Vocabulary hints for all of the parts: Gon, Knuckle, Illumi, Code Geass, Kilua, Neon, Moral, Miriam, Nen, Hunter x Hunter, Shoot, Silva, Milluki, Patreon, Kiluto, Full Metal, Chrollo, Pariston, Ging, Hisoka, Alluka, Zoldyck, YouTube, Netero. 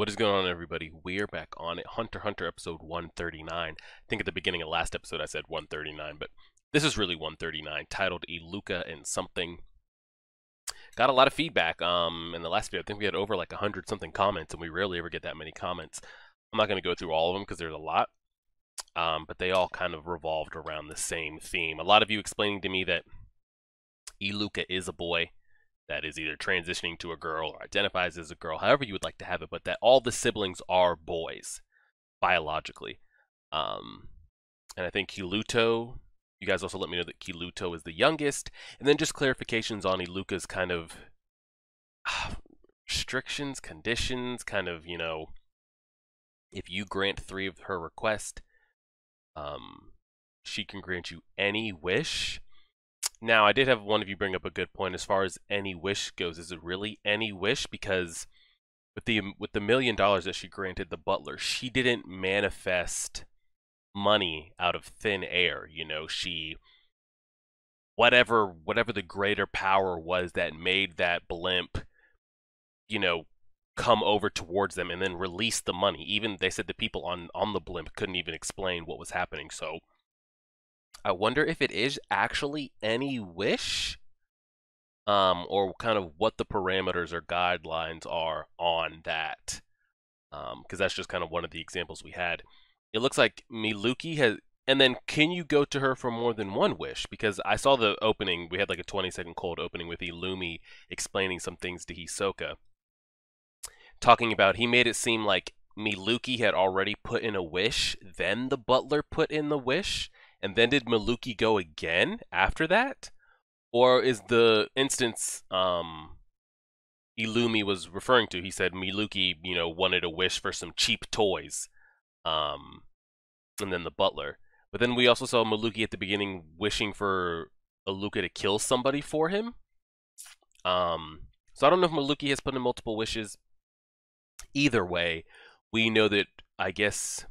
What is going on, everybody? We're back on it. Hunter x Hunter episode 139. I think at the beginning of last episode I said 139, but this is really 139, titled Alluka and something. Got a lot of feedback in the last video. I think we had over like 100 something comments, and we rarely ever get that many comments. I'm not going to go through all of them because there's a lot, but they all kind of revolved around the same theme. A lot of you explaining to me that Alluka is a boy that is either transitioning to a girl or identifies as a girl, however you would like to have it, but that all the siblings are boys, biologically. And I think Kiluto, you guys also let me know that Kiluto is the youngest, and then just clarifications on Alluka's kind of restrictions, conditions, kind of, you know, if you grant three of her request, she can grant you any wish. Now, I did have one of you bring up a good point as far as any wish goes. Is it really any wish? Because with the $1 million that she granted the butler, she didn't manifest money out of thin air. You know, she whatever the greater power was that made that blimp, you know, come over towards them and then release the money. Even they said the people on the blimp couldn't even explain what was happening, so I wonder if it is actually any wish, or kind of what the parameters or guidelines are on that, because that's just kind of one of the examples we had. It looks like Milluki has, and then can you go to her for more than one wish? Because I saw the opening, we had like a 20-second cold opening with Illumi explaining some things to Hisoka, talking about he made it seem like Milluki had already put in a wish, then the butler put in the wish. And then did Milluki go again after that? Or is the instance Illumi was referring to, he said Milluki, you know, wanted a wish for some cheap toys, and then the butler. But then we also saw Milluki at the beginning wishing for Alluka to kill somebody for him. So I don't know if Milluki has put in multiple wishes. Either way, we know that, I guess,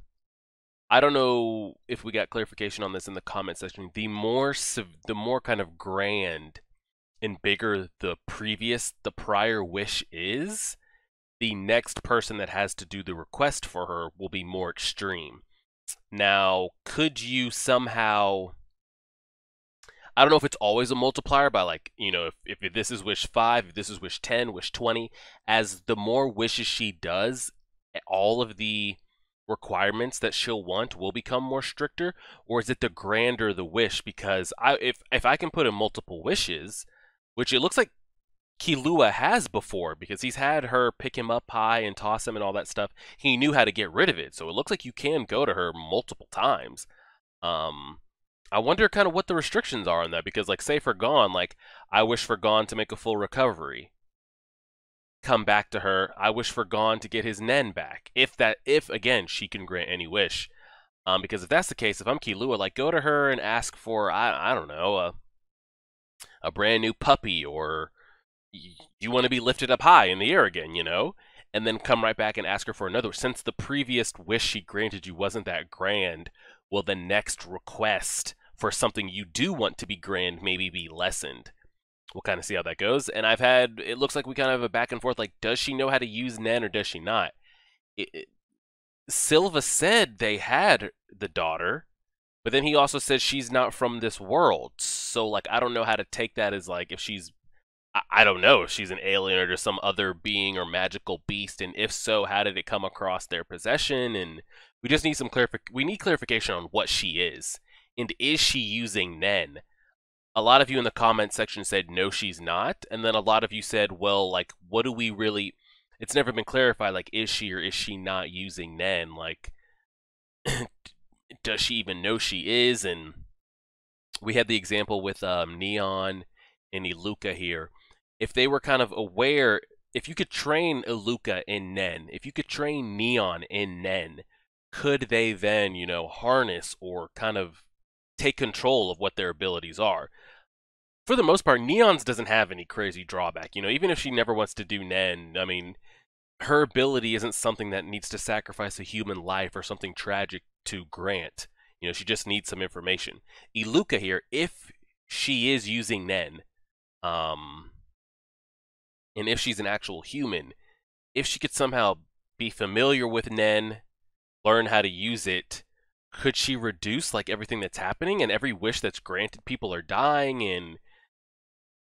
I don't know if we got clarification on this in the comment section. The more kind of grand and bigger the prior wish is, the next person that has to do the request for her will be more extreme. Now, could you somehow, I don't know if it's always a multiplier by, like, you know, if this is wish 5, if this is wish 10, wish 20, as the more wishes she does, all of the requirements that she'll want will become more stricter? Or is it the grander the wish? Because if I can put in multiple wishes, which it looks like Kilua has before, because he's had her pick him up high and toss him and all that stuff, he knew how to get rid of it, so it looks like you can go to her multiple times. I wonder kind of what the restrictions are on that, because, like, say for Gon, like, I wish for Gon to make a full recovery. Come back to her, I wish for Gon to get his Nen back. If again, she can grant any wish. Because if that's the case, if I'm Kilua, like, go to her and ask for, I don't know, a brand new puppy, or you want to be lifted up high in the air again, you know? And then come right back and ask her for another. Since the previous wish she granted you wasn't that grand, will the next request for something you do want to be grand maybe be lessened? We'll kind of see how that goes. And I've had, it looks like we kind of have a back and forth, like, does she know how to use Nen or does she not? Silva said they had the daughter, but then he also said she's not from this world. So, like, I don't know how to take that as, like, if she's, I don't know, if she's an alien or just some other being or magical beast, and if so, how did it come across their possession? And we just need some clarification on what she is. And is she using Nen? A lot of you in the comment section said, no, she's not. And then a lot of you said, well, like, what do we really, it's never been clarified, like, is she or is she not using Nen? Like, does she even know she is? And we had the example with Neon and Alluka here. If they were kind of aware, if you could train Alluka in Nen, if you could train Neon in Nen, could they then, you know, harness or kind of take control of what their abilities are? For the most part, Neon's doesn't have any crazy drawback. You know, even if she never wants to do Nen, I mean, her ability isn't something that needs to sacrifice a human life or something tragic to grant. You know, she just needs some information. Alluka here, if she is using Nen, and if she's an actual human, if she could somehow be familiar with Nen, learn how to use it. Could she reduce like everything that's happening and every wish that's granted? People are dying, and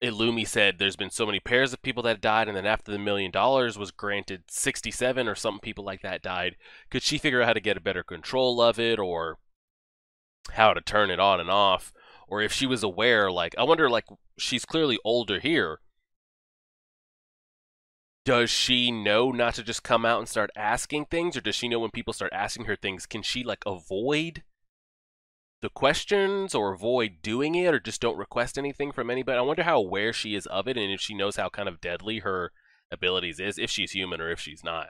Illumi said there's been so many pairs of people that died, and then after the $1 million was granted, 67 or something people like that died. Could she figure out how to get a better control of it, or how to turn it on and off? Or if she was aware, like, I wonder, like, she's clearly older here. Does she know not to just come out and start asking things? Or does she know when people start asking her things, can she, like, avoid the questions or avoid doing it, or just don't request anything from anybody? I wonder how aware she is of it, and if she knows how kind of deadly her abilities is, if she's human or if she's not.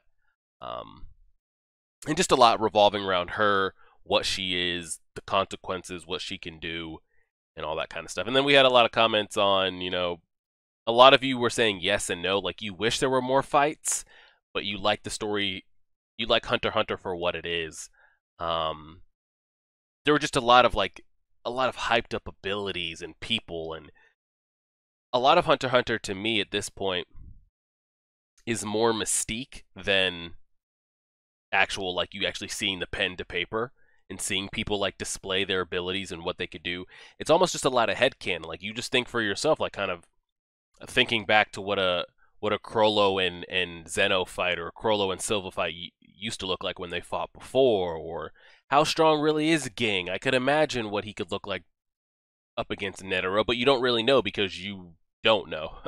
And just a lot revolving around her, what she is, the consequences, what she can do, and all that kind of stuff. And then we had a lot of comments on, you know, a lot of you were saying yes and no, like you wish there were more fights, but you like the story, you like Hunter x Hunter for what it is. There were just a lot of hyped up abilities and people, and a lot of Hunter x Hunter to me at this point is more mystique than actual, like, you actually seeing the pen to paper and seeing people, like, display their abilities and what they could do. It's almost just a lot of headcanon. Like, you just think for yourself, like, kind of thinking back to what a Chrollo and Zeno fight, or a Chrollo and Silva fight used to look like when they fought before, or how strong really is Ging. I could imagine what he could look like up against Netero, but you don't really know because you don't know.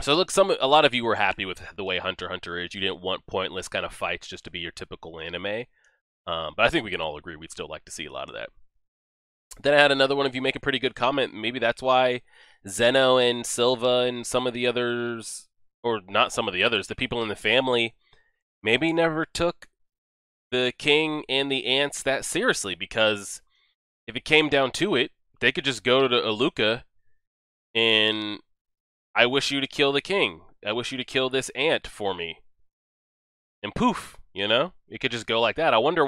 So look, a lot of you were happy with the way Hunter x Hunter is. You didn't want pointless kind of fights just to be your typical anime. But I think we can all agree we'd still like to see a lot of that. Then I had another one of you make a pretty good comment. Maybe that's why Zeno and Silva and some of the others, or not some of the others, the people in the family, maybe never took the king and the ants that seriously, because if it came down to it, they could just go to Alluka and, I wish you to kill the king. I wish you to kill this ant for me. And poof, you know? It could just go like that. I wonder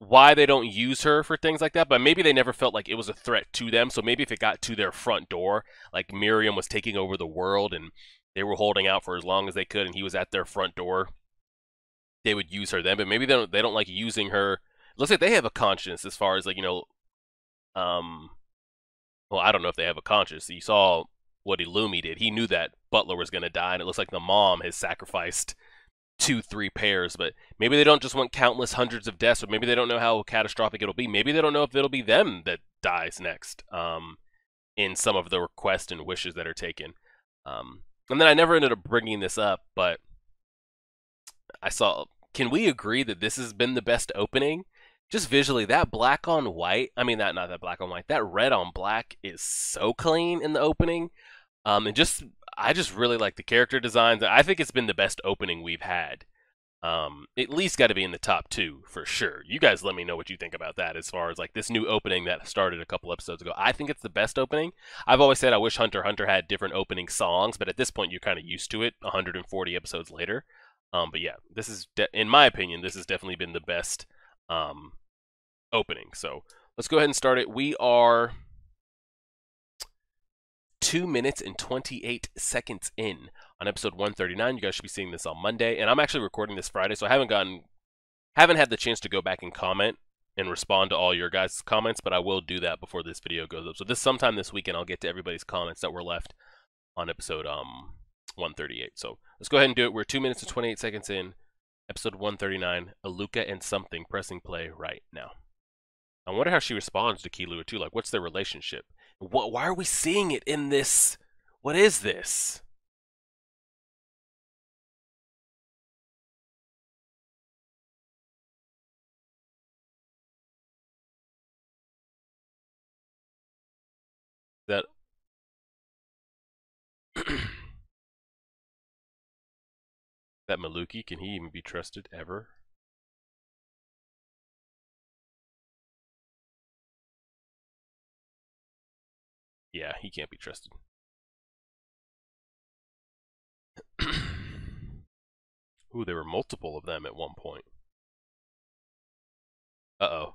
why they don't use her for things like that, but maybe they never felt like it was a threat to them. So maybe if it got to their front door, like Miriam was taking over the world and they were holding out for as long as they could and he was at their front door, they would use her then. But maybe they don't like using her. It looks like they have a conscience as far as, like, you know, well, I don't know if they have a conscience. You saw what Illumi did. He knew that Butler was going to die, and it looks like the mom has sacrificed 2-3 pairs, but maybe they don't just want countless hundreds of deaths, or maybe they don't know how catastrophic it'll be. Maybe they don't know if it'll be them that dies next, in some of the requests and wishes that are taken. And then I never ended up bringing this up, but I saw, can we agree that this has been the best opening? Just visually, that black on white, I mean, not that black on white, that red on black is so clean in the opening. And I just really like the character designs. I think it's been the best opening we've had. At least got to be in the top 2 for sure. You guys let me know what you think about that as far as, like, this new opening that started a couple episodes ago. I think it's the best opening. I've always said I wish Hunter x Hunter had different opening songs, but at this point you're kind of used to it 140 episodes later. But yeah, this is, in my opinion, this has definitely been the best opening. So let's go ahead and start it. We are 2 minutes and 28 seconds in on episode 139. You guys should be seeing this on Monday, and I'm actually recording this Friday, so I haven't had the chance to go back and comment and respond to all your guys' comments, but I will do that before this video goes up. So sometime this weekend I'll get to everybody's comments that were left on episode 138. So let's go ahead and do it. We're 2 minutes and 28 seconds in. Episode 139, Alluka and something, pressing play right now. I wonder how she responds to Kilua too. Like, what's their relationship? Why are we seeing it in this? What is this? That... That Milluki, can he even be trusted ever? Yeah, he can't be trusted. Ooh, there were multiple of them at one point. Uh-oh.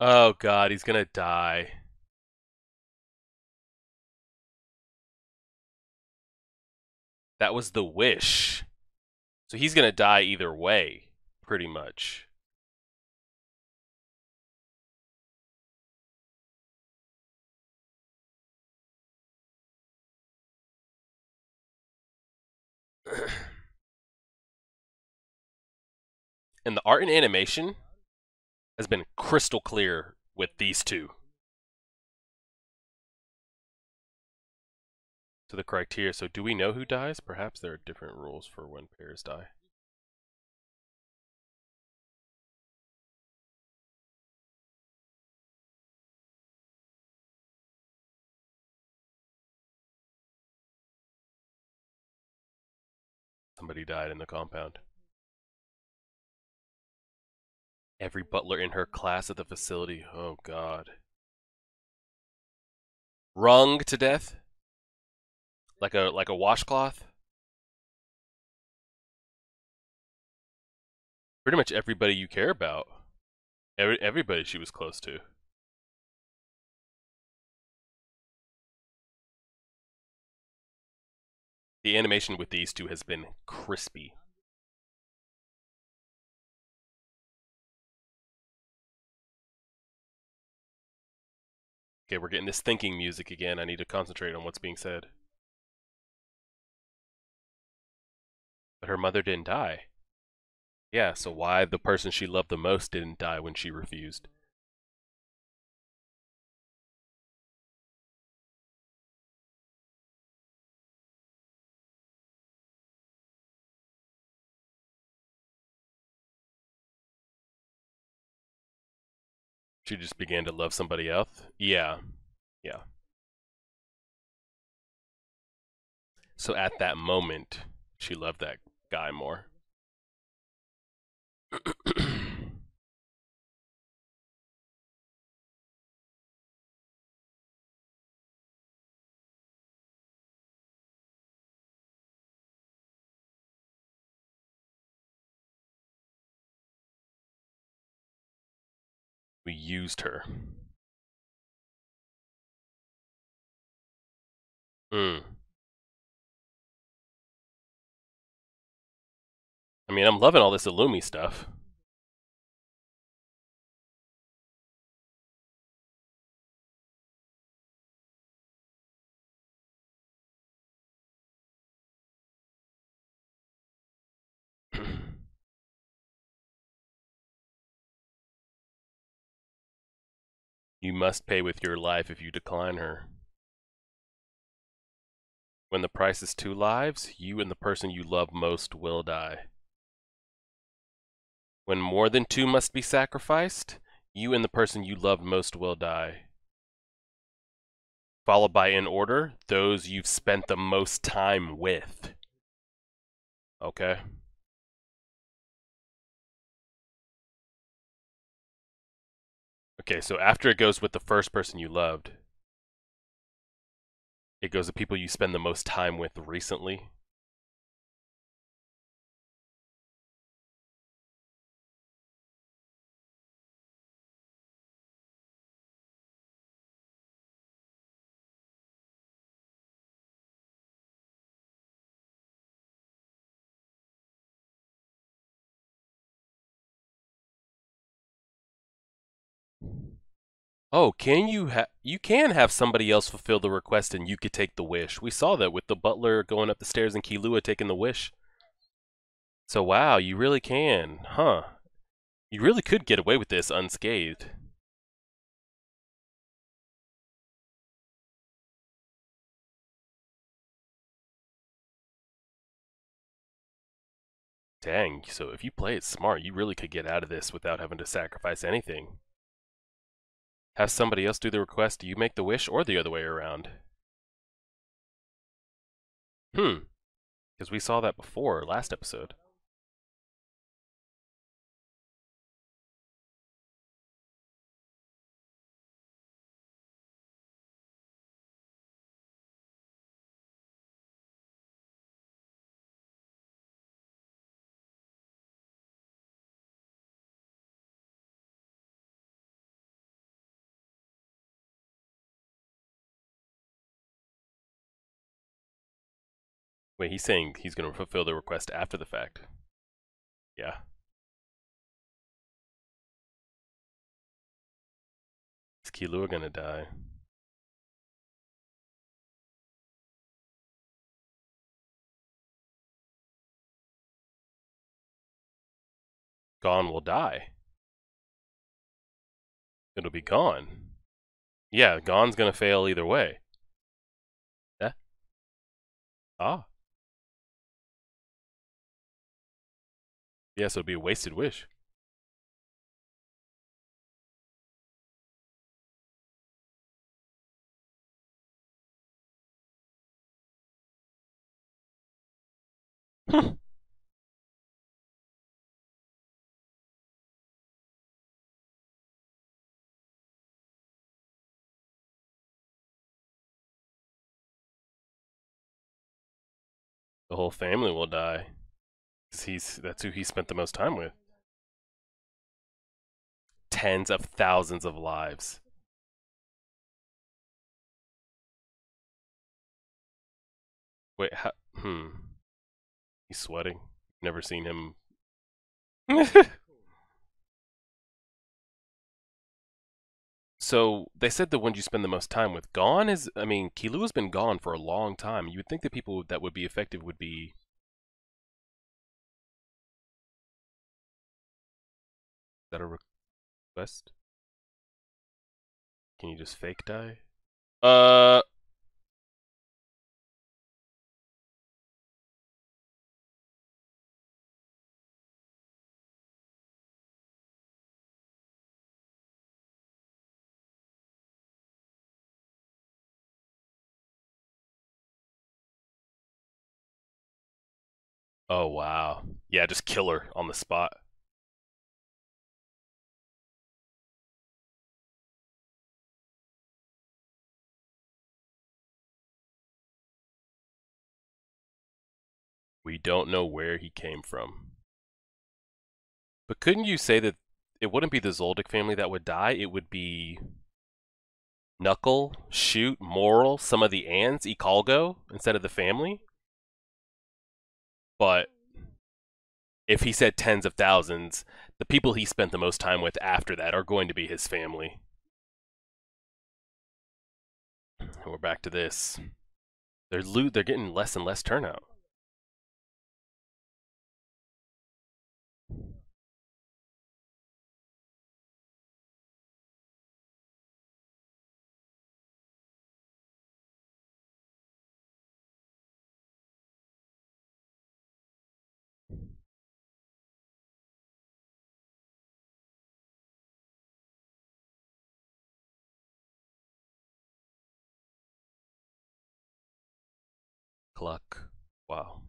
Oh god, he's gonna die. That was the wish. So he's gonna die either way, pretty much. And the art and animation has been crystal clear with these two. To the criteria, so do we know who dies? Perhaps there are different rules for when pairs die. Somebody died in the compound. Every butler in her class at the facility. Oh god. Wrung to death? Like a washcloth? Pretty much everybody you care about. Everybody she was close to. The animation with these two has been crispy. Okay, we're getting this thinking music again. I need to concentrate on what's being said. But her mother didn't die. Yeah, so why the person she loved the most didn't die when she refused? She just began to love somebody else? Yeah. So at that moment, she loved that guy more. We used her. I mean, I'm loving all this Illumi stuff. You must pay with your life if you decline her. When the price is 2 lives, you and the person you love most will die. When more than 2 must be sacrificed, you and the person you love most will die. Followed by, in order, those you've spent the most time with. Okay. Okay, so after it goes with the first person you loved, it goes to people you spend the most time with recently. Oh, can you you can have somebody else fulfill the request and you could take the wish. We saw that with the butler going up the stairs and Kilua taking the wish. So wow, you really can, huh? You really could get away with this unscathed. Dang, so if you play it smart, you really could get out of this without having to sacrifice anything. Have somebody else do the request, you make the wish, or the other way around. Because we saw that before, last episode. Wait, he's saying he's going to fulfill the request after the fact. Yeah. Is Kilua going to die? Gon will die. It'll be Gon. Yeah, Gon's gonna fail either way. Yeah. Yeah, so it'd be a wasted wish. The whole family will die. 'Cause that's who he spent the most time with. Tens of thousands of lives. Wait, how, He's sweating. Never seen him. So they said the ones you spend the most time with. Gone is, I mean, Kilua's been gone for a long time. You would think the people that would be effective would be... Is that a request? Can you just fake die? Oh, wow. Yeah, just kill her on the spot. We don't know where he came from. But couldn't you say that it wouldn't be the Zoldyck family that would die? It would be Knuckle, Shoot, Moral, some of the Ands, Ikalgo, instead of the family? But if he said tens of thousands, the people he spent the most time with after that are going to be his family. And we're back to this. They're getting less and less turnout. Cluck. Wow.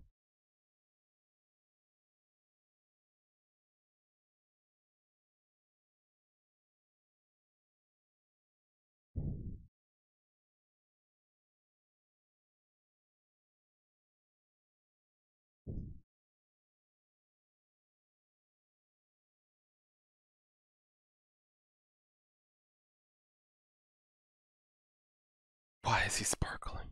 Why is he sparkling?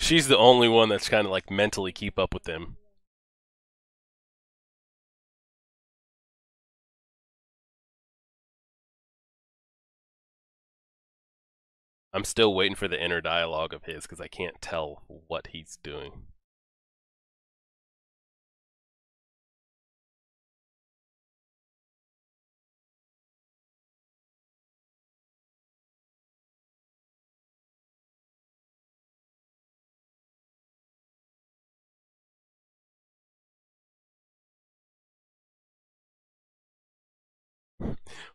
She's the only one that's kind of like mentally keep up with them. I'm still waiting for the inner dialogue of his because I can't tell what he's doing.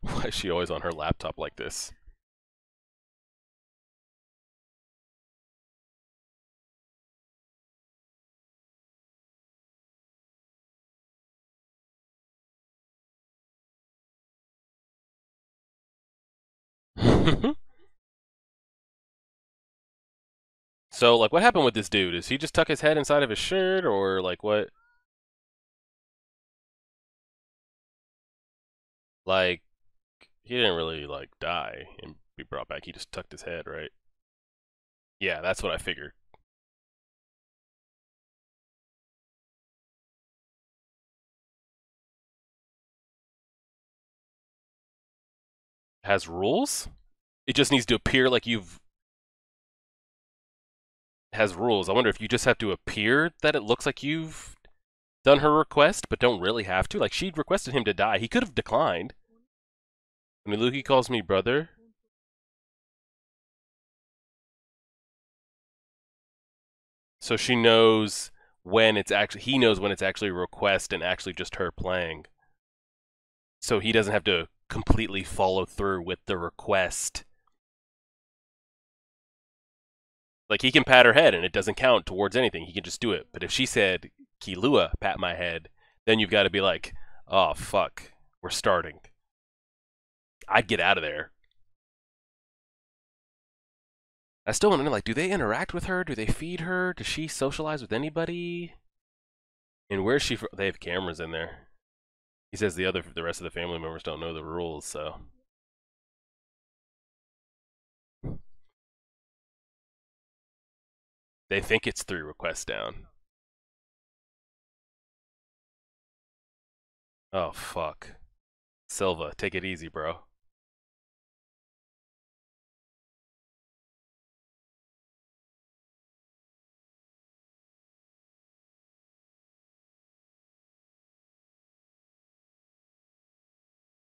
Why is she always on her laptop like this? So, like, what happened with this dude? Is he just tuck his head inside of his shirt, or, like, what? Like, he didn't really, like, die and be brought back. He just tucked his head, right? Yeah, that's what I figured. Has rules? It just needs to appear like you've... Has rules. I wonder if you just have to appear that it looks like you've done her request, but don't really have to. Like, she requested him to die. He could have declined. Milluki calls me brother. So she knows when it's actually... He knows when it's actually a request and actually just her playing. So he doesn't have to completely follow through with the request. Like, he can pat her head, and it doesn't count towards anything. He can just do it. But if she said, Kilua, pat my head, then you've got to be like, oh, fuck, we're starting. I'd get out of there. I still want to know, like, do they interact with her? Do they feed her? Does she socialize with anybody? And where's she from? They have cameras in there. He says the rest of the family members don't know the rules, so... They think it's 3 requests down. Oh, fuck. Silva, take it easy, bro.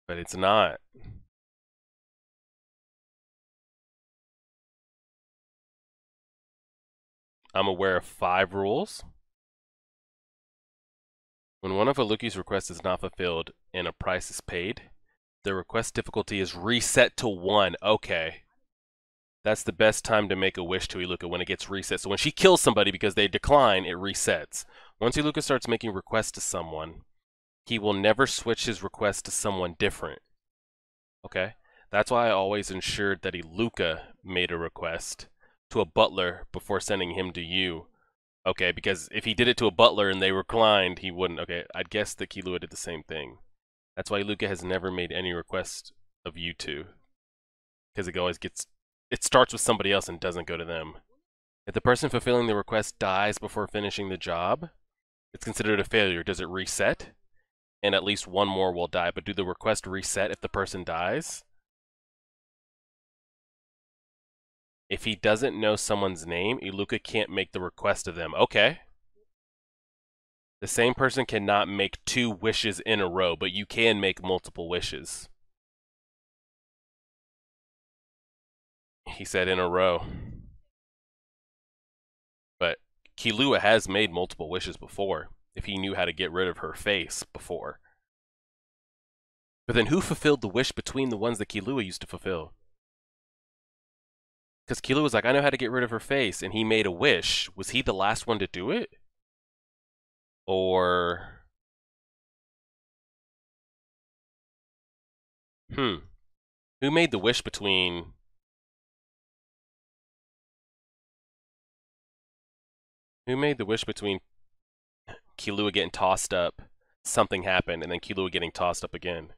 But it's not. I'm aware of 5 rules. When one of Aluki's requests is not fulfilled and a price is paid, the request difficulty is reset to 1. Okay. That's the best time to make a wish to Alluka, when it gets reset. So when she kills somebody because they decline, it resets. Once Alluka starts making requests to someone, he will never switch his request to someone different. Okay? That's why I always ensured that Alluka made a request to a butler before sending him to you. Okay, because if he did it to a butler and they reclined, he wouldn't. Okay, I'd guess that Kilua did the same thing. That's why Alluka has never made any request of you two. Because it always gets... It starts with somebody else and doesn't go to them. If the person fulfilling the request dies before finishing the job, it's considered a failure. Does it reset? And at least one more will die. But do the request reset if the person dies? If he doesn't know someone's name, Alluka can't make the request of them. Okay. The same person cannot make 2 wishes in a row, but you can make multiple wishes. He said in a row. But Kilua has made multiple wishes before, if he knew how to get rid of her face before. But then who fulfilled the wish between the ones that Kilua used to fulfill? Because Kilua was like, I know how to get rid of her face, and he made a wish. Was he the last one to do it? Or... Who made the wish between... Who made the wish between Kilua getting tossed up, something happened, and then Kilua getting tossed up again?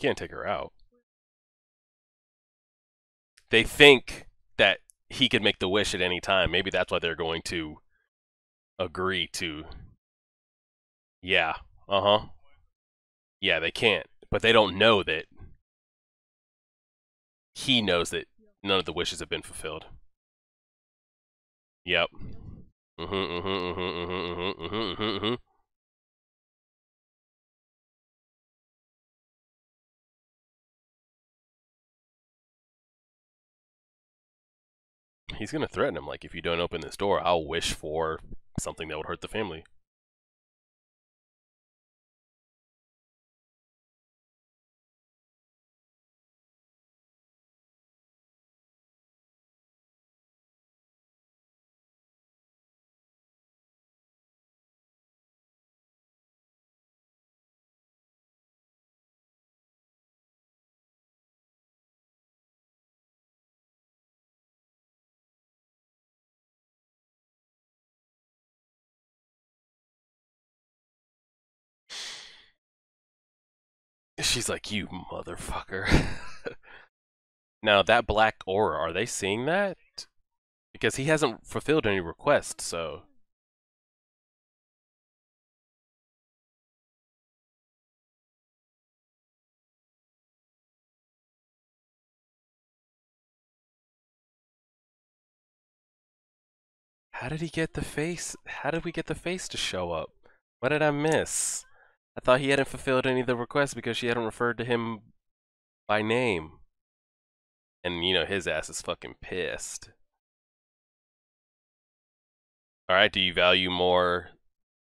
Can't take her out. They think that he could make the wish at any time. Maybe that's why they're going to agree to... Yeah. Uh-huh. Yeah, they can't. But they don't know that... He knows that none of the wishes have been fulfilled. Yep. he's gonna threaten him, like, if you don't open this door, I'll wish for something that would hurt the family. She's like, you motherfucker. Now, that black aura, are they seeing that? Because he hasn't fulfilled any requests, so... How did he get the face? How did we get the face to show up? What did I miss? I thought he hadn't fulfilled any of the requests because she hadn't referred to him by name. And, you know, his ass is fucking pissed. Alright, do you value more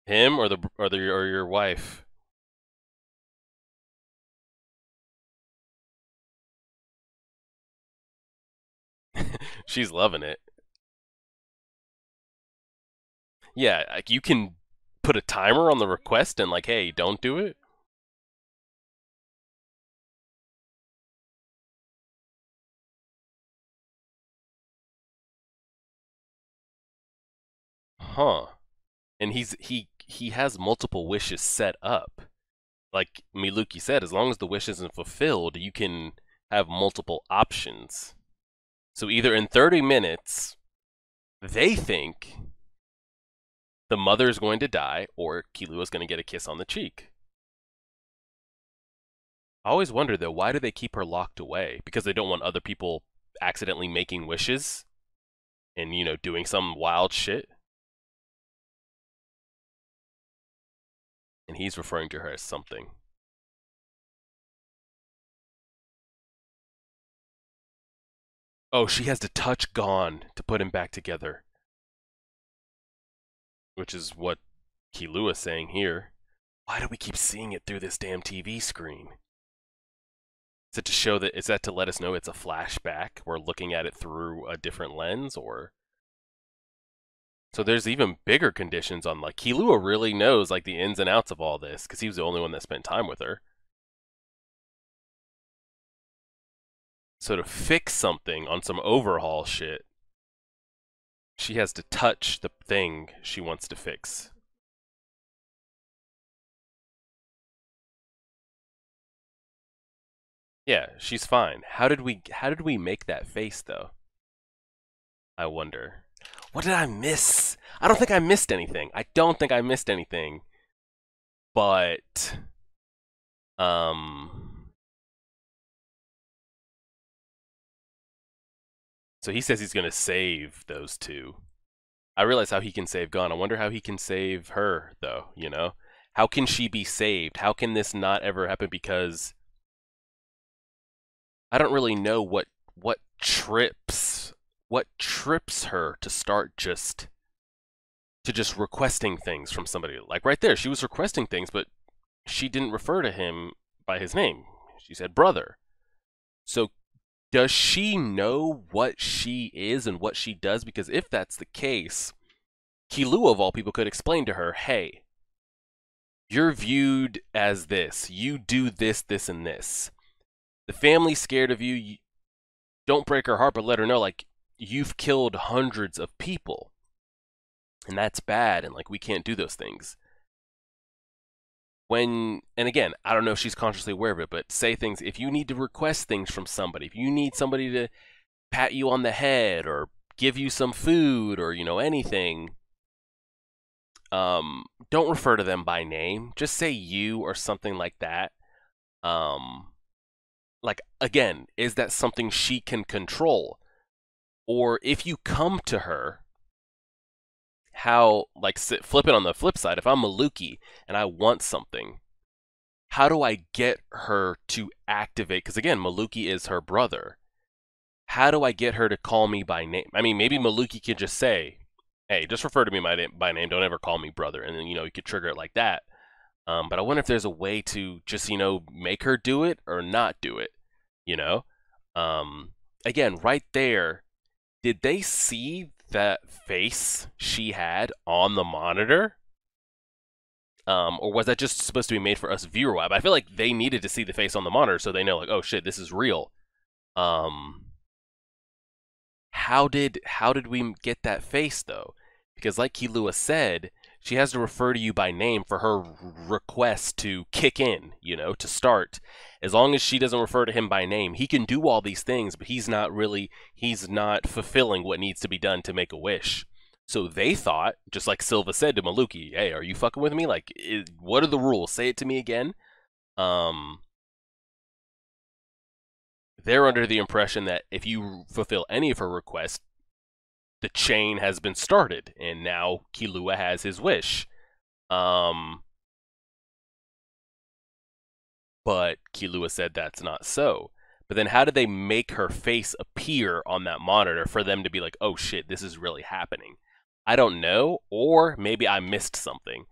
him or your wife? She's loving it. Yeah, like, you can... put a timer on the request and like, hey, don't do it. And he has multiple wishes set up. Like Milluki said, as long as the wish isn't fulfilled, you can have multiple options. So either in 30 minutes, they think the mother is going to die, or Kilua is going to get a kiss on the cheek. I always wonder, though, why do they keep her locked away? Because they don't want other people accidentally making wishes and, you know, doing some wild shit. And he's referring to her as something. Oh, she has to touch Gon to put him back together. Which is what Kilua's saying here. Why do we keep seeing it through this damn TV screen? Is it to show that, is that to let us know it's a flashback? We're looking at it through a different lens, or... So there's even bigger conditions on, like, Kilua really knows, like, the ins and outs of all this, because he was the only one that spent time with her. So to fix something on some overhaul shit, she has to touch the thing she wants to fix. Yeah, she's fine. How did we make that face, though? I wonder. What did I miss? I don't think I missed anything. I don't think I missed anything. But so he says he's going to save those two. I realize how he can save Gon. I wonder how he can save her, though, you know? How can she be saved? How can this not ever happen? Because I don't really know what trips her to start just requesting things from somebody. Like right there, she was requesting things, but she didn't refer to him by his name. She said brother. So does she know what she is and what she does? Because if that's the case, Kilua, of all people, could explain to her, hey, you're viewed as this. You do this, this, and this. The family's scared of you. You don't break her heart, but let her know, like, you've killed hundreds of people. And that's bad, and, like, we can't do those things. When, and again, I don't know if she's consciously aware of it, but say things, if you need to request things from somebody, if you need somebody to pat you on the head or give you some food or, you know, anything, don't refer to them by name. Just say you or something like that. Like, again, is that something she can control? Or if you come to her, how, like, flip it on the flip side, if I'm Milluki and I want something, how do I get her to activate? Because again, Milluki is her brother. how do I get her to call me by name? I mean, maybe Milluki could just say, hey, just refer to me by name. Don't ever call me brother. And then, you know, you could trigger it like that. But I wonder if there's a way to just, you know, make her do it or not do it, you know? Again, right there, did they see that face she had on the monitor? Or was that just supposed to be made for us viewer-wise? I feel like they needed to see the face on the monitor so they know, like, oh, shit, this is real. How did we get that face, though? Because like Kilua said, she has to refer to you by name for her request to kick in, you know, to start. As long as she doesn't refer to him by name, he can do all these things, but he's not fulfilling what needs to be done to make a wish. So they thought, just like Silva said to Milluki, hey, are you fucking with me? Like, what are the rules? Say it to me again. They're under the impression that if you fulfill any of her requests, the chain has been started, and now Kilua has his wish. But Kilua said that's not so. But then how did they make her face appear on that monitor for them to be like, oh shit, this is really happening? I don't know, or maybe I missed something.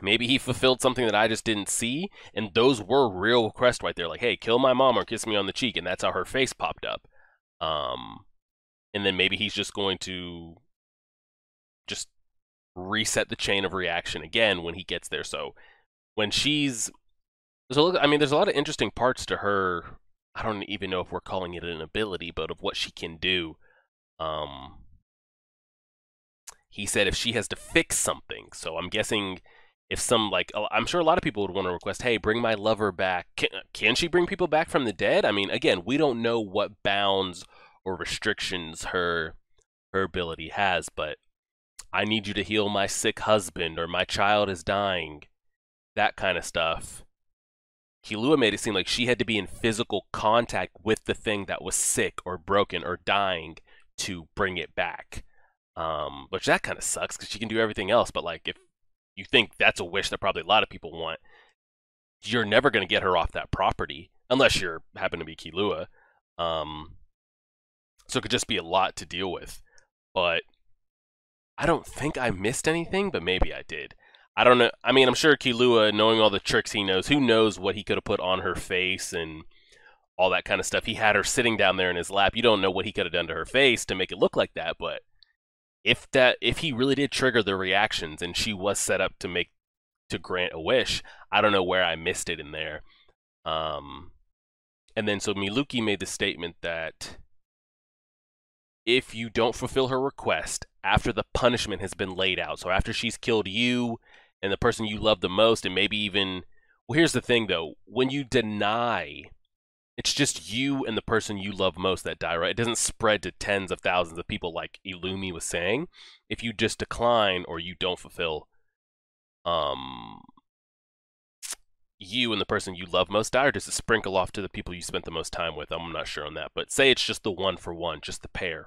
Maybe he fulfilled something that I just didn't see, and those were real requests right there, like, hey, kill my mom or kiss me on the cheek, and that's how her face popped up. And then maybe he's just going to just reset the chain of reaction again when he gets there. So when she's... I mean, there's a lot of interesting parts to her. I don't even know if we're calling it an ability, but of what she can do. He said if she has to fix something. So I'm guessing if some, like, I'm sure a lot of people would want to request, hey, bring my lover back. Can she bring people back from the dead? I mean, again, we don't know what bounds or restrictions her ability has, but I need you to heal my sick husband or my child is dying. That kind of stuff. Kilua made it seem like she had to be in physical contact with the thing that was sick or broken or dying to bring it back. Which that kind of sucks because she can do everything else. But like, if you think that's a wish that probably a lot of people want, you're never going to get her off that property unless you happen to be Kilua. So it could just be a lot to deal with. But I don't think I missed anything, but maybe I did. I don't know. I mean, I'm sure Kilua, knowing all the tricks he knows, who knows what he could have put on her face and all that kind of stuff. He had her sitting down there in his lap. You don't know what he could have done to her face to make it look like that, but if he really did trigger the reactions and she was set up to grant a wish, I don't know where I missed it in there. And then so Milluki made the statement that if you don't fulfill her request after the punishment has been laid out, so after she's killed you and the person you love the most, and maybe even... Well, here's the thing, though. When you deny, it's just you and the person you love most that die, right? It doesn't spread to tens of thousands of people like Illumi was saying. If you just decline or you don't fulfill, you and the person you love most die, or does it sprinkle off to the people you spent the most time with? I'm not sure on that, but say it's just the one for one, just the pair.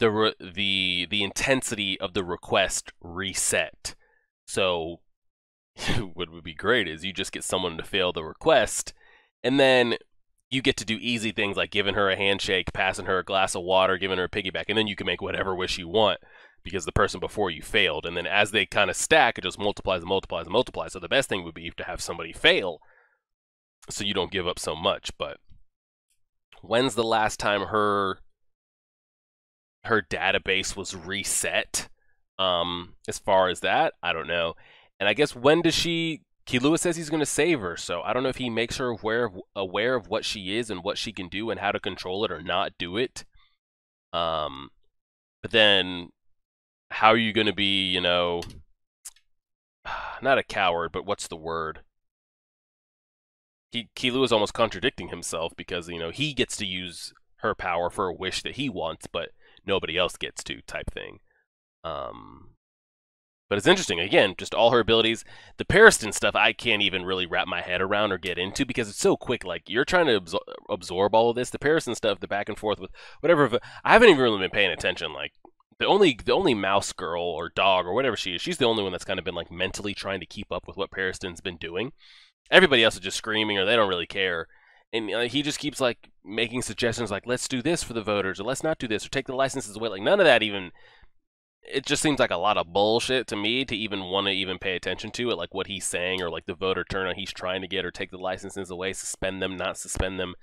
The intensity of the request reset. So what would be great is you just get someone to fail the request, and then you get to do easy things like giving her a handshake, passing her a glass of water, giving her a piggyback, and then you can make whatever wish you want because the person before you failed. And then as they kind of stack, it just multiplies and multiplies and multiplies. So the best thing would be to have somebody fail so you don't give up so much. But when's the last time her database was reset as far as that? I don't know. And I guess when does she... Kilua says he's going to save her, so I don't know if he makes her aware of what she is and what she can do and how to control it or not do it. But then how are you going to be, you know, not a coward, but what's the word? Kilua's almost contradicting himself because, you know, he gets to use her power for a wish that he wants, but nobody else gets to, type thing. But it's interesting, again, just all her abilities. The Pariston stuff I can't even really wrap my head around or get into because it's so quick. Like, you're trying to absorb all of this. The Pariston stuff, the back and forth with whatever. I haven't even really been paying attention. Like, the only mouse girl or dog or whatever she is, she's the only one that's kind of been, like, mentally trying to keep up with what Pariston's been doing. Everybody else is just screaming or they don't really care. And he just keeps like making suggestions like, let's do this for the voters, or let's not do this, or take the licenses away. Like, none of that even, it just seems like a lot of bullshit to me to even want to even pay attention to it, like what he's saying, or like the voter turnout he's trying to get, or take the licenses away, suspend them, not suspend them.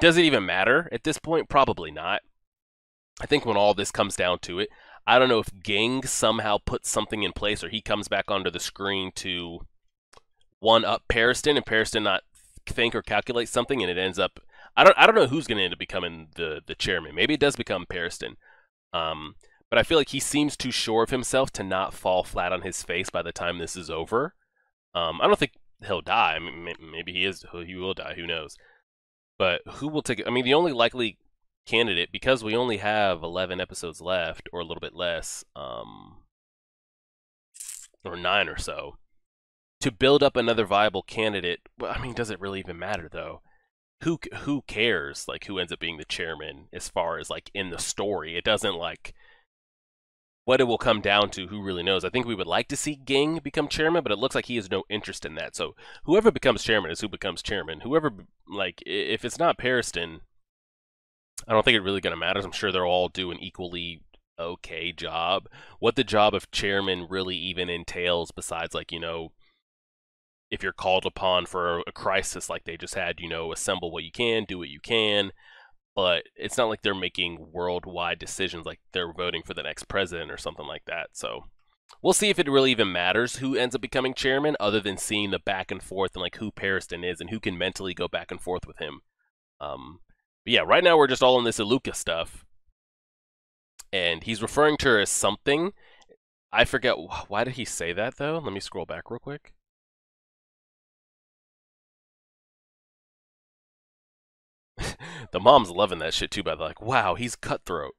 Does it even matter at this point? Probably not. I think when all this comes down to it, I don't know if Ging somehow puts something in place, or he comes back onto the screen to one-up Pariston, and Pariston not think or calculate something, and it ends up... I don't know who's going to end up becoming the chairman. Maybe it does become Pariston. But I feel like he seems too sure of himself to not fall flat on his face by the time this is over. I don't think he'll die. I mean, maybe he will die. Who knows? But who will take it? I mean, the only likely candidate, because we only have 11 episodes left, or a little bit less, or 9 or so, to build up another viable candidate. Well, I mean, does it really even matter though? Who cares? Like, who ends up being the chairman as far as like in the story? It doesn't like what it will come down to. Who really knows? I think we would like to see Ging become chairman, but it looks like he has no interest in that. So whoever becomes chairman is who becomes chairman. Whoever, like, if it's not Pariston, I don't think it really going to matter. I'm sure they'll all do an equally okay job. What the job of chairman really even entails, besides, like, you know, if you're called upon for a crisis like they just had, you know, assemble what you can, do what you can. But it's not like they're making worldwide decisions, like they're voting for the next president or something like that. So we'll see if it really even matters who ends up becoming chairman, other than seeing the back and forth and like who Pariston is and who can mentally go back and forth with him. But yeah, right now we're just all on this Alluka stuff, and he's referring to her as something. I forget, why did he say that though? Let me scroll back real quick. The mom's loving that shit too, by the like, wow, he's cutthroat.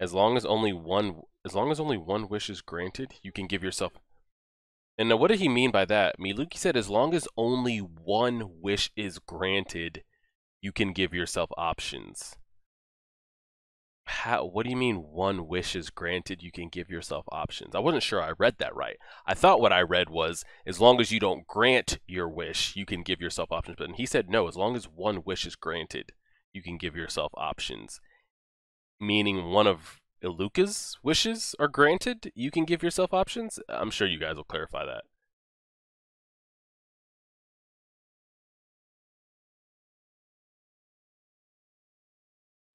As long as only one wish is granted, you can give yourself. And now, what did he mean by that? Milluki said, as long as only one wish is granted, you can give yourself options. How? What do you mean one wish is granted, you can give yourself options? I wasn't sure I read that right. I thought what I read was, as long as you don't grant your wish, you can give yourself options. But he said, no, as long as one wish is granted, you can give yourself options. Meaning one of Alluka's wishes are granted, you can give yourself options? I'm sure you guys will clarify that.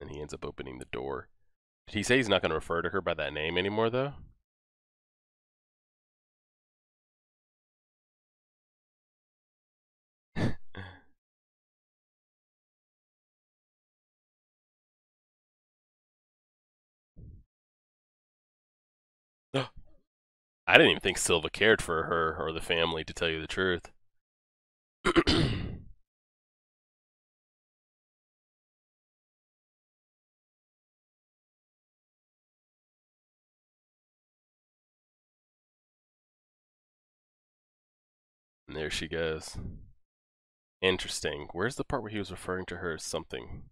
And he ends up opening the door. Did he say he's not going to refer to her by that name anymore, though? I didn't even think Silva cared for her or the family, to tell you the truth. And there she goes. Interesting. Where's the part where he was referring to her as something?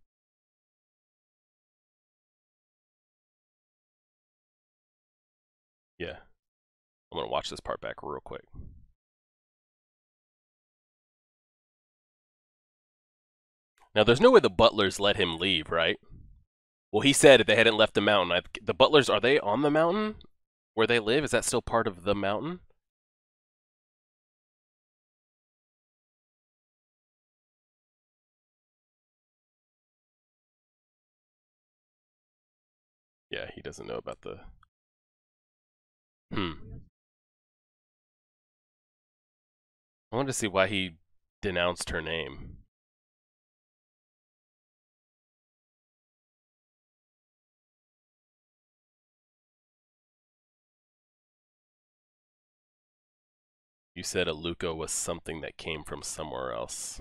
Yeah. I'm going to watch this part back real quick. Now, there's no way the butlers let him leave, right? Well, he said if they hadn't left the mountain. The butlers, are they on the mountain where they live? Is that still part of the mountain? Yeah, he doesn't know about the... I wanted to see why he denounced her name. You said Alluka was something that came from somewhere else.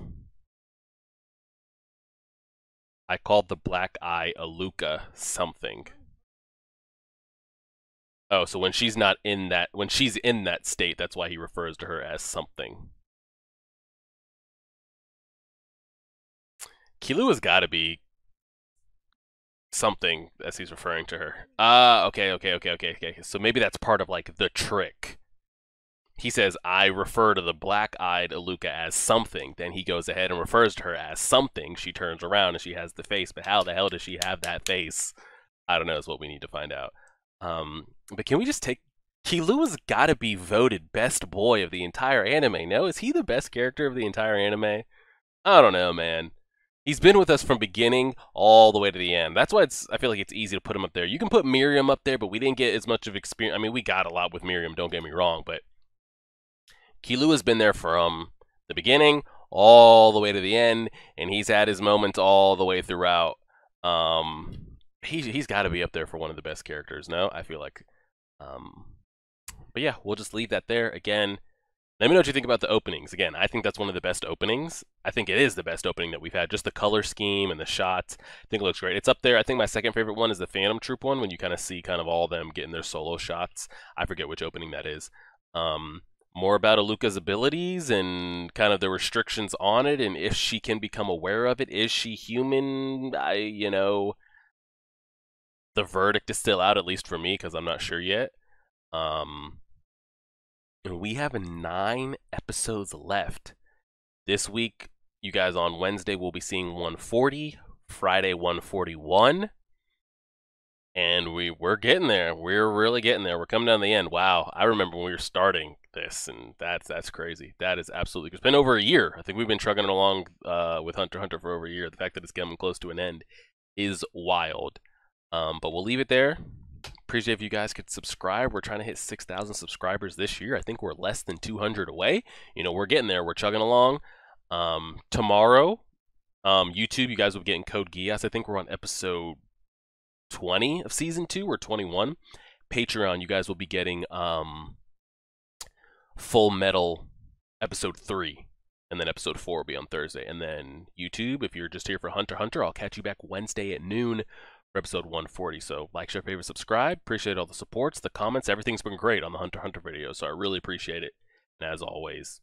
I called the black eye Alluka something. Oh, so when she's not in that, when she's in that state, that's why he refers to her as something. Kilua's got to be something as he's referring to her. Ah, okay. So maybe that's part of like the trick. he says, I refer to the black-eyed Alluka as something. Then he goes ahead and refers to her as something. She turns around and she has the face. But how the hell does she have that face? I don't know, is what we need to find out. But can we just take... Kilua's gotta be voted best boy of the entire anime. No, is he the best character of the entire anime? I don't know, man. He's been with us from beginning all the way to the end. That's why it's, I feel like it's easy to put him up there. You can put Miriam up there, but we didn't get as much of experience. I mean, we got a lot with Miriam, don't get me wrong, but Kilua's been there from the beginning all the way to the end, and he's had his moments all the way throughout. He's got to be up there for one of the best characters, no? I feel like... But yeah, we'll just leave that there. Again, let me know what you think about the openings. Again, I think that's one of the best openings. I think it is the best opening that we've had. Just the color scheme and the shots. I think it looks great. It's up there. I think my second favorite one is the Phantom Troop one, when you kind of see kind of all of them getting their solo shots. I forget which opening that is. More about Alluka's abilities and kind of the restrictions on it and if she can become aware of it. Is she human? The verdict is still out, at least for me, because I'm not sure yet. And we have 9 episodes left. This week, you guys, on Wednesday, we'll be seeing 140, Friday 141, and we're getting there. We're really getting there. We're coming down to the end. Wow, I remember when we were starting this, and that's crazy. That is absolutely... It's been over a year. I think we've been trucking along with Hunter x Hunter for over a year. The fact that it's coming close to an end is wild. But we'll leave it there. Appreciate if you guys could subscribe. We're trying to hit 6,000 subscribers this year. I think we're less than 200 away. We're getting there. We're chugging along. Tomorrow, YouTube, you guys will be getting Code Geass. I think we're on episode 20 of season 2 or 21. Patreon, you guys will be getting Full Metal episode 3. And then episode 4 will be on Thursday. And then YouTube, if you're just here for Hunter x Hunter, I'll catch you back Wednesday at noon. Episode 140. So like, share, favorite, subscribe. Appreciate all the supports, the comments. Everything's been great on the Hunter x Hunter video, so I really appreciate it. And as always,